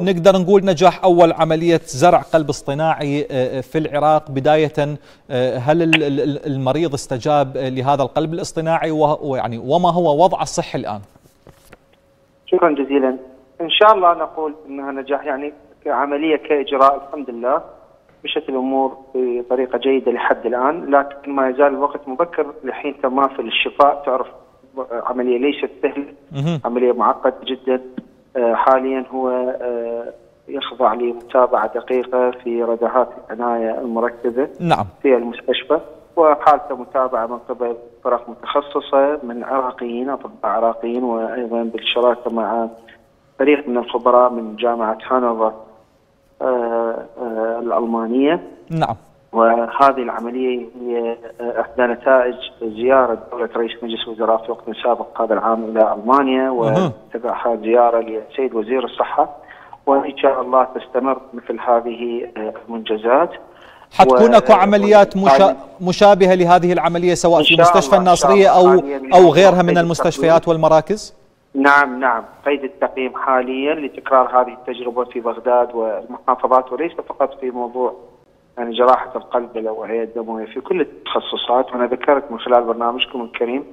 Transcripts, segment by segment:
نقدر نقول نجاح أول عملية زرع قلب اصطناعي في العراق. بداية، هل المريض استجاب لهذا القلب الاصطناعي ويعني وما هو وضعه الصحي الآن؟ شكرا جزيلا. إن شاء الله نقول أنها نجاح، يعني كعملية كإجراء الحمد لله مشت الأمور بطريقة جيدة لحد الآن، لكن ما يزال الوقت مبكر لحين تماثل الشفاء. تعرف عملية ليست سهلة، عملية معقدة جدا. حاليا هو يخضع لمتابعه دقيقه في ردهات العنايه المركزه نعم. في المستشفى، وحالته متابعه من قبل فرق متخصصه من عراقيين، اطباء عراقيين، وايضا بالشراكه مع فريق من الخبراء من جامعه هانوفر الالمانيه نعم. وهذه العمليه هي احدى نتائج زياره دوله رئيس مجلس الوزراء في وقت سابق هذا العام الى المانيا، وتبعها زياره للسيد وزير الصحه، وان شاء الله تستمر مثل هذه المنجزات. حتكون اكو عمليات مشابهه لهذه العمليه سواء في مستشفى الناصريه او غيرها من المستشفيات والمراكز؟ نعم، قيد التقييم حاليا لتكرار هذه التجربه في بغداد والمحافظات، وليس فقط في موضوع يعني جراحة القلب والأوعية الدموية، في كل التخصصات. وأنا ذكرت من خلال برنامجكم الكريم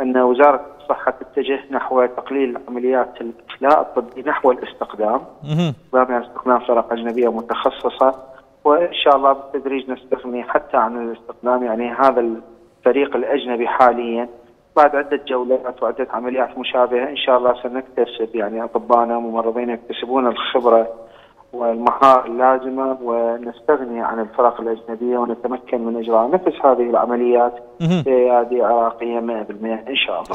أن وزارة الصحة تتجه نحو تقليل عمليات الإخلاء الطبي نحو الاستخدام، بمعنى استخدام فرق أجنبية متخصصة، وإن شاء الله بالتدريج نستغني حتى عن الاستخدام. يعني هذا الفريق الأجنبي حاليا بعد عدة جولات وعدة عمليات مشابهة إن شاء الله سنكتسب، يعني أطبائنا وممرضينا يكتسبون الخبرة والمهارة اللازمة، ونستغني عن الفرق الأجنبية ونتمكن من إجراء نفس هذه العمليات بأيادي عراقية 100% إن شاء الله.